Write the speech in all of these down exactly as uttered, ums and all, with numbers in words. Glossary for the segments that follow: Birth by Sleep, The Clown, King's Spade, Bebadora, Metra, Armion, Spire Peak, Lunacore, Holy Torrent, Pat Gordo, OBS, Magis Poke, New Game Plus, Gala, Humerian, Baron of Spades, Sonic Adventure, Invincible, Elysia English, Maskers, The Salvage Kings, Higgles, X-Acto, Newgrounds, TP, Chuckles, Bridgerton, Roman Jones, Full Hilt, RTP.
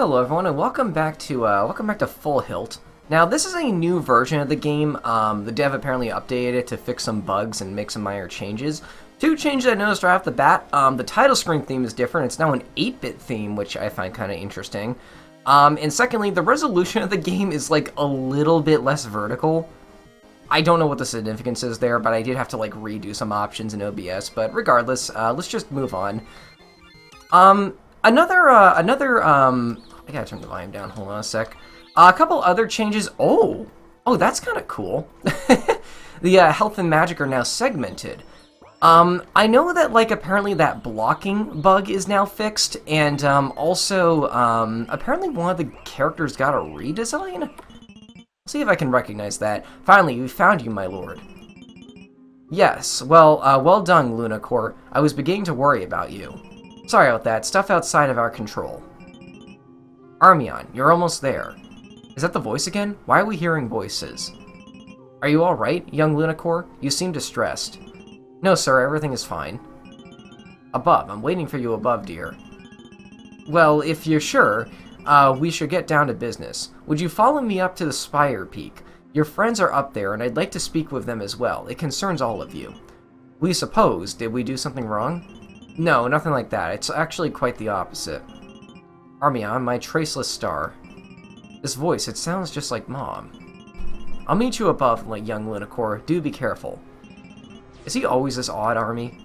Hello everyone, and welcome back to uh, welcome back to Full Hilt. Now this is a new version of the game. Um, the dev apparently updated it to fix some bugs and make some minor changes. Two changes I noticed right off the bat: um, the title screen theme is different. It's now an eight bit theme, which I find kind of interesting. Um, and secondly, the resolution of the game is like a little bit less vertical. I don't know what the significance is there, but I did have to like redo some options in O B S. But regardless, uh, let's just move on. Um, another uh, another. Um, I gotta turn the volume down, hold on a sec. Uh, a couple other changes. Oh! Oh, that's kind of cool. The uh, health and magic are now segmented. Um, I know that, like, apparently that blocking bug is now fixed, and um, also, um, apparently one of the characters got a redesign? Let's see if I can recognize that. Finally, we found you, my lord. Yes, well, uh, well done, Lunacore. I was beginning to worry about you. Sorry about that, stuff outside of our control. Armion, you're almost there. Is that the voice again? Why are we hearing voices? Are you alright, young Lunacore? You seem distressed. No, sir, everything is fine. Above, I'm waiting for you above, dear. Well, if you're sure, uh, we should get down to business. Would you follow me up to the Spire Peak? Your friends are up there, and I'd like to speak with them as well. It concerns all of you. We suppose, did we do something wrong? No, nothing like that. It's actually quite the opposite. Armion, my traceless star. This voice, it sounds just like Mom. I'll meet you above, my young Lunacore. Do be careful. Is he always this odd, Army?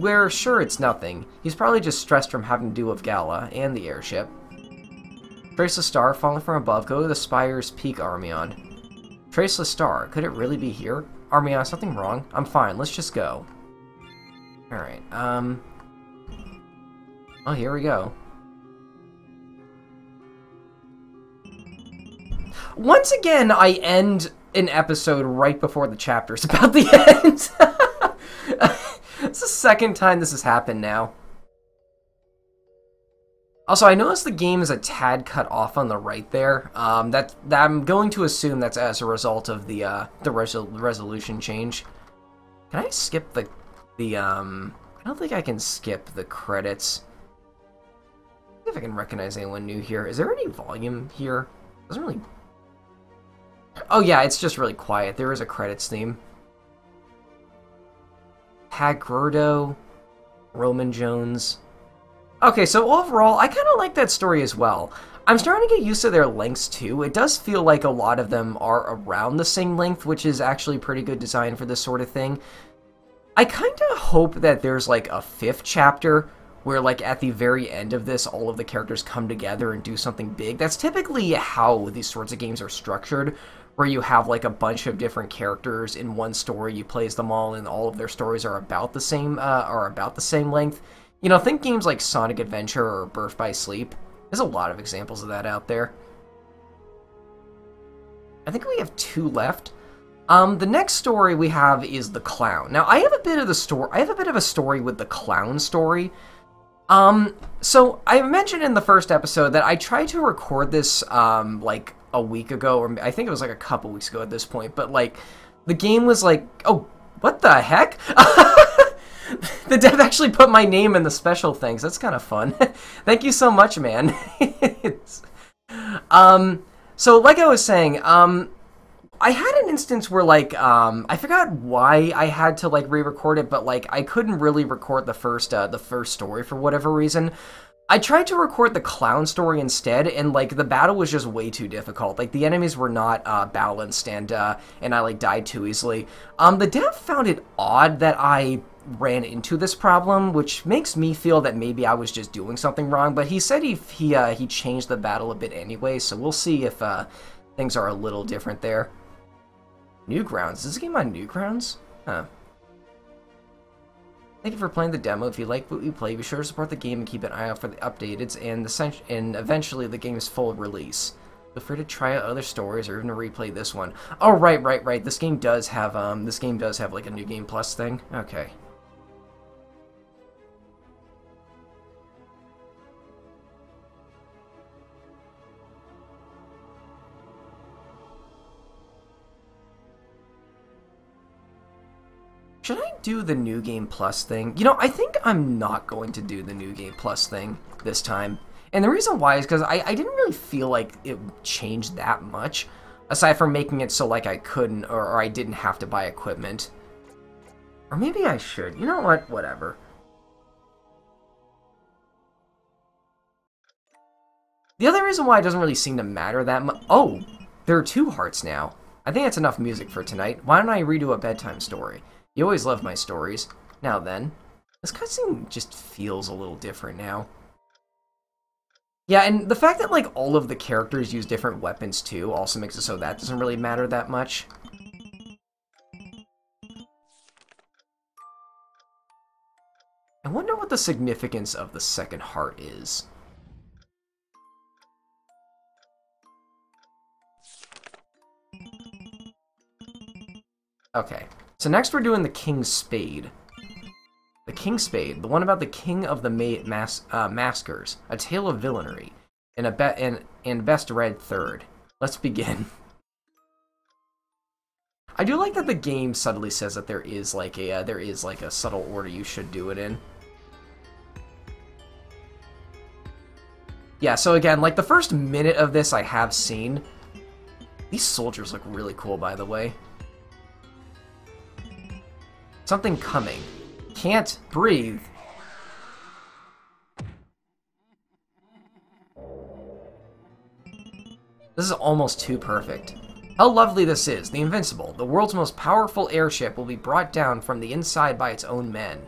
We're sure it's nothing. He's probably just stressed from having to do with Gala and the airship. Traceless star, falling from above, go to the Spire's Peak, Armion. Traceless star, could it really be here? Armion, something wrong? I'm fine, let's just go. Alright, um... oh, here we go. Once again, I end an episode right before the chapter's about the end. It's the second time this has happened now. Also, I noticed the game is a tad cut off on the right there. Um, that, that I'm going to assume that's as a result of the uh, the resol resolution change. Can I skip the the? Um, I don't think I can skip the credits. See if I can recognize anyone new here. Is there any volume here? Doesn't really. Oh yeah, it's just really quiet. There is a credits theme. Pat Gordo, Roman Jones. Okay, so overall, I kind of like that story as well. I'm starting to get used to their lengths too. It does feel like a lot of them are around the same length, which is actually pretty good design for this sort of thing. I kind of hope that there's like a fifth chapter where like at the very end of this, all of the characters come together and do something big. That's typically how these sorts of games are structured, where you have like a bunch of different characters in one story, you plays them all, and all of their stories are about the same, uh, are about the same length. You know, think games like Sonic Adventure or Birth by Sleep. There's a lot of examples of that out there. I think we have two left. Um, the next story we have is The Clown. Now, I have a bit of the story. I have a bit of a story with The Clown story. Um, so I mentioned in the first episode that I tried to record this, um, like, a week ago, or I think it was, like, a couple weeks ago at this point, but, like, the game was like, oh, what the heck? The dev actually put my name in the special things. That's kind of fun. Thank you so much, man. um, so, like I was saying, um... I had an instance where, like, um, I forgot why I had to, like, re-record it, but, like, I couldn't really record the first, uh, the first story for whatever reason. I tried to record the clown story instead, and, like, the battle was just way too difficult. Like, the enemies were not, uh, balanced, and, uh, and I, like, died too easily. Um, the dev found it odd that I ran into this problem, which makes me feel that maybe I was just doing something wrong, but he said he, he, uh, he changed the battle a bit anyway, so we'll see if, uh, things are a little different there. Newgrounds? Is this a game on Newgrounds? Huh. Thank you for playing the demo. If you like what we play, be sure to support the game and keep an eye out for the updates and the and eventually the game's full release. Feel free to try out other stories or even to replay this one. Oh right, right, right. This game does have um this game does have like a New Game Plus thing. Okay. Should I do the New Game Plus thing? You know, I think I'm not going to do the New Game Plus thing this time. And the reason why is because I, I didn't really feel like it changed that much, aside from making it so like I couldn't or, or I didn't have to buy equipment. Or maybe I should. You know what? Whatever. The other reason why it doesn't really seem to matter that much... Oh! There are two hearts now. I think that's enough music for tonight. Why don't I redo a bedtime story? You always love my stories. Now then. This cutscene just feels a little different now. Yeah, and the fact that, like, all of the characters use different weapons, too, also makes it so that doesn't really matter that much. I wonder what the significance of the second heart is. Okay, so next we're doing the King's Spade. The King's Spade, the one about the King of the Ma mas uh, Maskers, a tale of villainy, and, a be and, and best read third. Let's begin. I do like that the game subtly says that there is like a uh, there is like a subtle order you should do it in. Yeah, so again, like the first minute of this I have seen. These soldiers look really cool, by the way. Something coming. Can't breathe. This is almost too perfect. How lovely this is. The Invincible, the world's most powerful airship, will be brought down from the inside by its own men.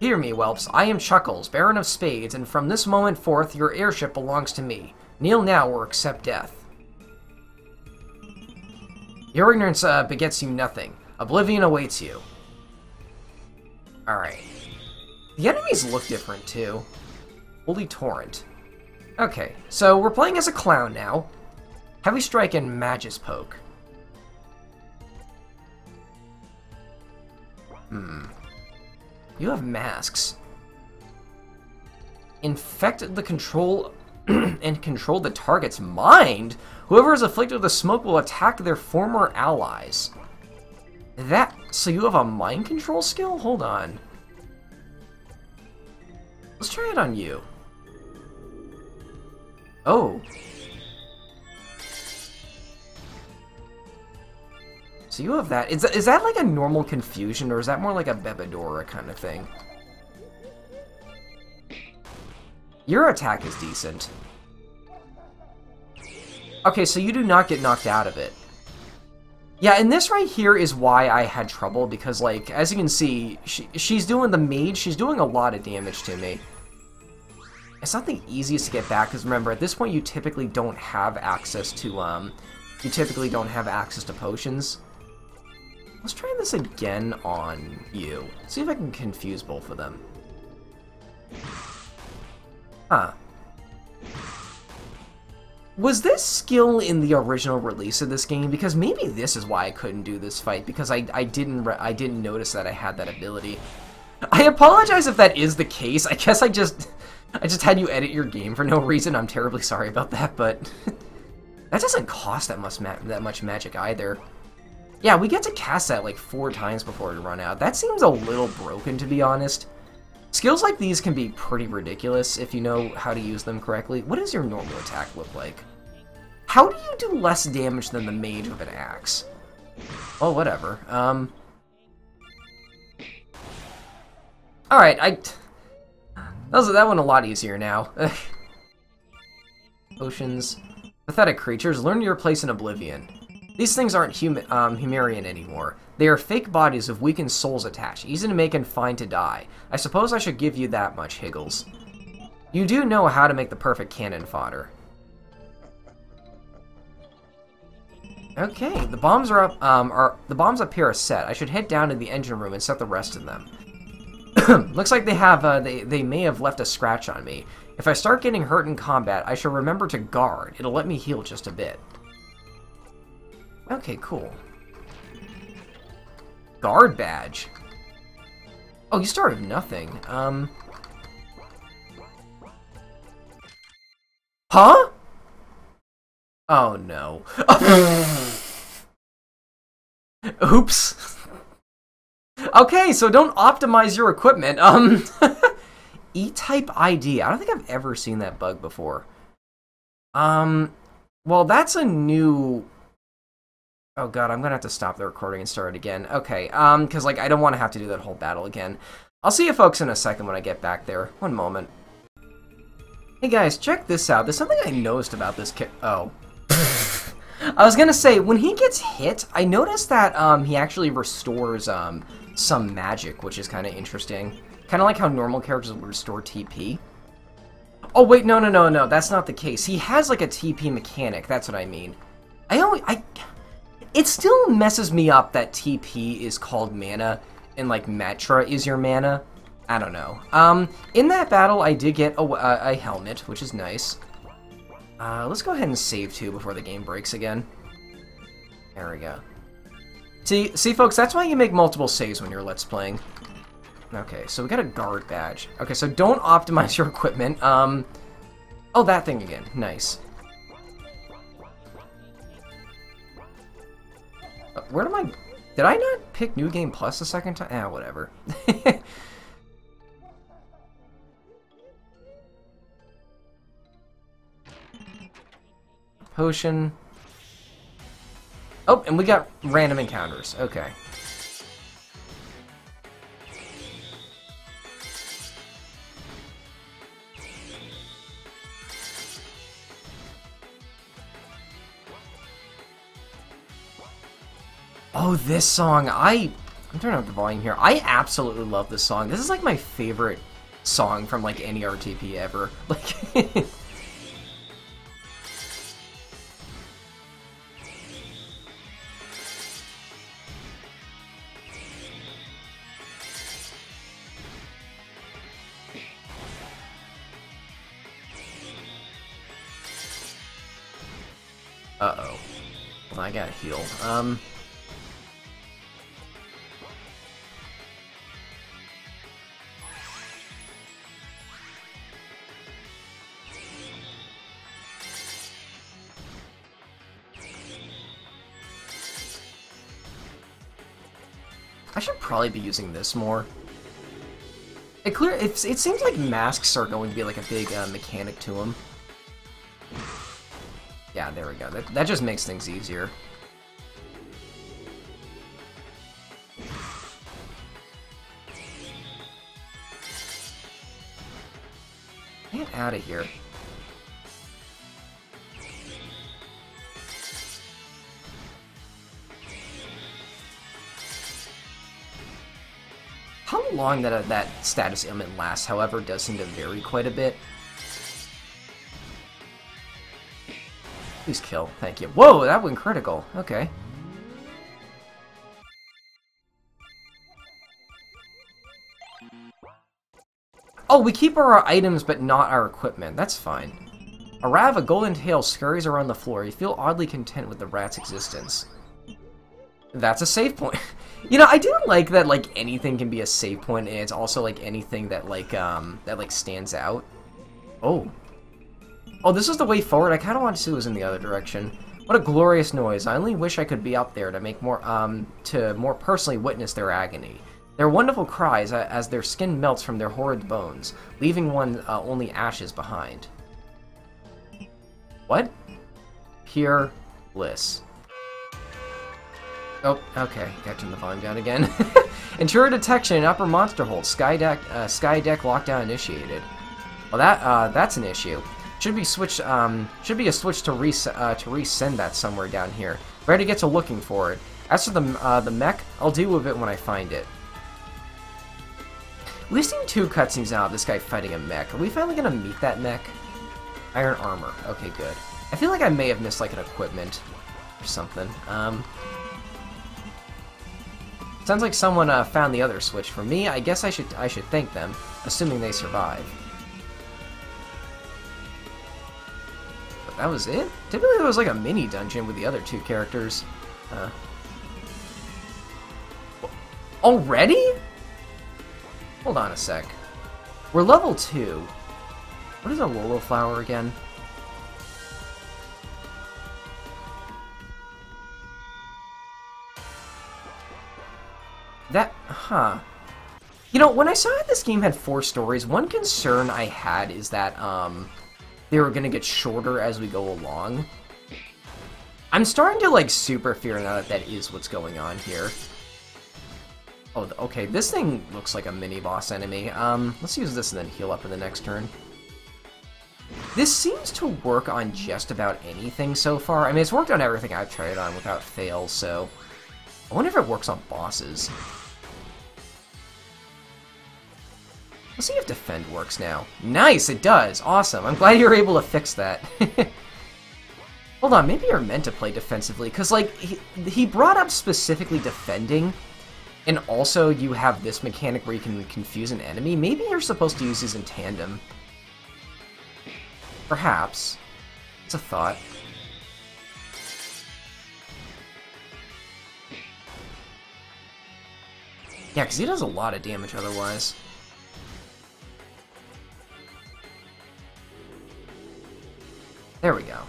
Hear me, whelps. I am Chuckles, Baron of Spades, and from this moment forth, your airship belongs to me. Kneel now or accept death. Your ignorance uh, begets you nothing. Oblivion awaits you. Alright. The enemies look different, too. Holy Torrent. Okay, so we're playing as a clown now. Heavy Strike and Magis Poke. Hmm. You have masks. Infect the control and control the target's mind? Whoever is afflicted with the smoke will attack their former allies. That... So you have a mind control skill? Hold on. Let's try it on you. Oh. So you have that. Is, is that like a normal confusion, or is that more like a Bebadora kind of thing? Your attack is decent. Okay, so you do not get knocked out of it. Yeah, and this right here is why I had trouble, because, like, as you can see, she, she's doing the mage, she's doing a lot of damage to me. It's not the easiest to get back, because remember, at this point you typically don't have access to, um, you typically don't have access to potions. Let's try this again on you. See if I can confuse both of them. Huh. Was this skill in the original release of this game? Because maybe this is why I couldn't do this fight, because I, I didn't re I didn't notice that I had that ability. I apologize if that is the case. I guess I just I just had you edit your game for no reason. I'm terribly sorry about that, but that doesn't cost that much ma that much magic either. Yeah, we get to cast that like four times before we run out. That seems a little broken, to be honest. Skills like these can be pretty ridiculous if you know how to use them correctly. What does your normal attack look like? How do you do less damage than the mage with an axe? Well, whatever. Um. Alright, I... That, was, that one a lot easier now. Potions. Pathetic creatures, learn your place in Oblivion. These things aren't human, um, Humerian anymore. They are fake bodies of weakened souls attached, easy to make and fine to die. I suppose I should give you that much, Higgles. You do know how to make the perfect cannon fodder. Okay, the bombs are up. Um, are the bombs up here are set? I should head down to the engine room and set the rest of them. Looks like they have. Uh, they they may have left a scratch on me. If I start getting hurt in combat, I should remember to guard. It'll let me heal just a bit. Okay, cool. Guard badge. Oh, you start with nothing. Um. Huh? Oh no. Oops. Okay, so don't optimize your equipment. Um. E-type I D. I don't think I've ever seen that bug before. Um, well, that's a new... Oh god, I'm going to have to stop the recording and start it again. Okay, um, because, like, I don't want to have to do that whole battle again. I'll see you folks in a second when I get back there. One moment. Hey guys, check this out. There's something I noticed about this kid. Oh. I was going to say, when he gets hit, I noticed that um, he actually restores um, some magic, which is kind of interesting. Kind of like how normal characters will restore T P. Oh, wait, no, no, no, no. That's not the case. He has, like, a T P mechanic. That's what I mean. I only... I... It still messes me up that T P is called mana, and, like, Metra is your mana. I don't know. Um, in that battle, I did get a, a, a helmet, which is nice. Uh, let's go ahead and save, too, before the game breaks again. There we go. See, see, folks, that's why you make multiple saves when you're Let's Playing. Okay, so we got a guard badge. Okay, so don't optimize your equipment. Um, oh, that thing again. Nice. Where am I? Did I not pick New Game Plus the second time? Ah, whatever. Potion. Oh, and we got random encounters. Okay. Oh, this song. I, I'm turning up the volume here. I absolutely love this song. This is like my favorite song from like any R T P ever. Like... Uh-oh. Well, I gotta heal. Um... I should probably be using this more. It clear. It, it seems like masks are going to be like a big uh, mechanic to them. Yeah, there we go. That, that just makes things easier. Get out of here. How long that, that status ailment lasts, however, does seem to vary quite a bit. Please kill. Thank you. Whoa, that went critical. Okay. Oh, we keep our items but not our equipment. That's fine. A rat of a golden tail scurries around the floor. You feel oddly content with the rat's existence. That's a save point. You know, I do like that, like, anything can be a save point, and it's also, like, anything that, like, um, that, like, stands out. Oh. Oh, this is the way forward. I kind of want to see what's in the other direction. What a glorious noise. I only wish I could be up there to make more, um, to more personally witness their agony. Their wonderful cries as their skin melts from their horrid bones, leaving one uh, only ashes behind. What? Pure bliss. Oh, okay. Got to turn the volume down again. Ensure detection in upper monster hole. Sky deck, uh, sky deck lockdown initiated. Well, that uh, that's an issue. Should be switched. Um, should be a switch to res uh, to resend that somewhere down here. Rare to get to looking for it. As for the uh, the mech, I'll deal with it when I find it. We've seen two cutscenes now of this guy fighting a mech. Are we finally gonna meet that mech? Iron armor. Okay, good. I feel like I may have missed like an equipment or something. Um. Sounds like someone uh, found the other switch for me. I guess I should I should thank them, assuming they survive. But that was it? Typically there was like a mini dungeon with the other two characters. Uh, already? Hold on a sec. We're level two. What is a Lolo flower again? That, huh. You know, when I saw that this game had four stories, one concern I had is that um, they were going to get shorter as we go along. I'm starting to, like, super fear now that that is what's going on here. Oh, okay, this thing looks like a mini-boss enemy. Um, let's use this and then heal up in the next turn. This seems to work on just about anything so far. I mean, it's worked on everything I've tried it on without fail, so... I wonder if it works on bosses. Let's see if defend works now. Nice, it does! Awesome, I'm glad you were able to fix that. Hold on, maybe you're meant to play defensively, because, like, he, he brought up specifically defending, and also you have this mechanic where you can confuse an enemy. Maybe you're supposed to use these in tandem. Perhaps. It's a thought. Yeah, because he does a lot of damage otherwise. There we go.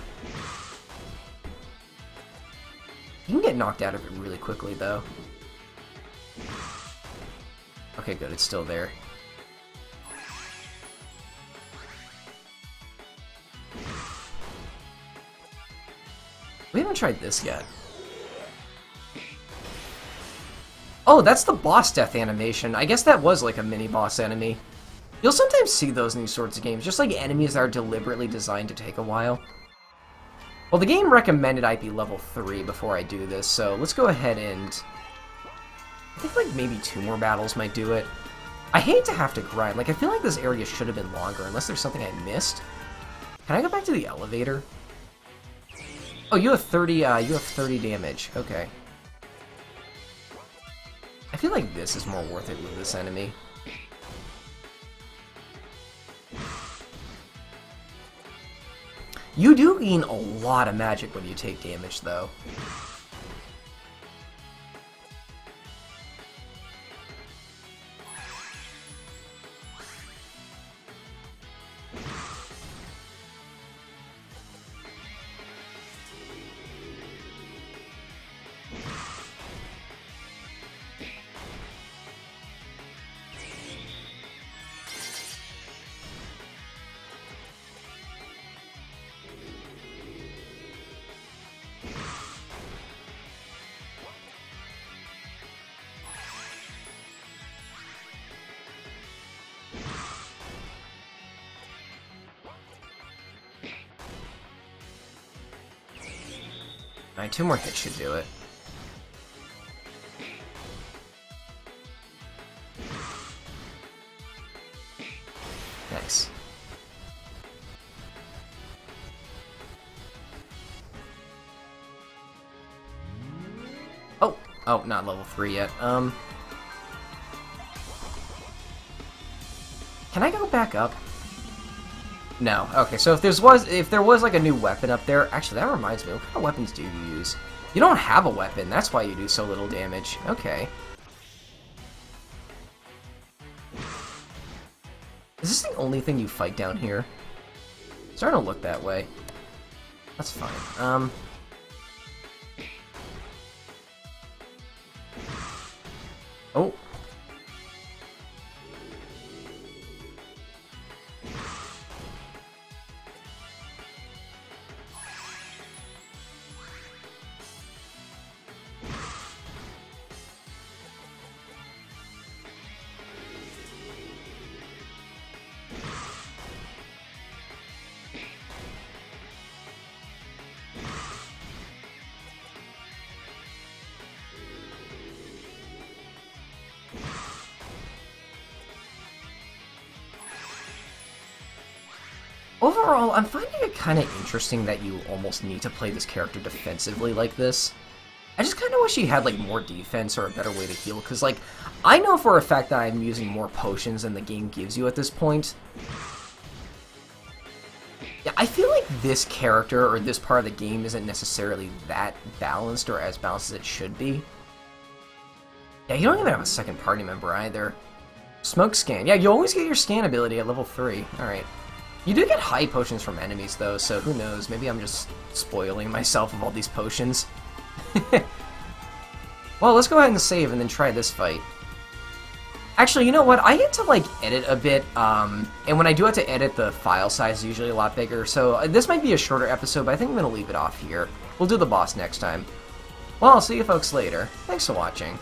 You can get knocked out of it really quickly, though. Okay, good, it's still there. We haven't tried this yet. Oh, that's the boss death animation. I guess that was like a mini-boss enemy. You'll sometimes see those in these sorts of games, just like enemies that are deliberately designed to take a while. Well, the game recommended I be level three before I do this, so let's go ahead and... I think, like, maybe two more battles might do it. I hate to have to grind. Like, I feel like this area should have been longer, unless there's something I missed. Can I go back to the elevator? Oh, you have thirty, uh, you have thirty damage. Okay. I feel like this is more worth it with this enemy. You do gain a lot of magic when you take damage, though. Alright, two more hits should do it. Nice. Oh! Oh, not level three yet. Um... Can I go back up? No. Okay, so if there was, if there was like a new weapon up there... Actually, that reminds me. What kind of weapons do you use? You don't have a weapon. That's why you do so little damage. Okay. Is this the only thing you fight down here? It's starting to look that way. That's fine. Um... Oh. Overall, I'm finding it kind of interesting that you almost need to play this character defensively like this. I just kind of wish he had, like, more defense or a better way to heal, because, like, I know for a fact that I'm using more potions than the game gives you at this point. Yeah, I feel like this character or this part of the game isn't necessarily that balanced or as balanced as it should be. Yeah, you don't even have a second party member either. Smoke scan. Yeah, you always get your scan ability at level three. Alright. You do get high potions from enemies, though, so who knows? Maybe I'm just spoiling myself of all these potions. Well, let's go ahead and save and then try this fight. Actually, you know what? I get to, like, edit a bit, um, and when I do have to edit, the file size is usually a lot bigger, so this might be a shorter episode, but I think I'm going to leave it off here. We'll do the boss next time. Well, I'll see you folks later. Thanks for watching.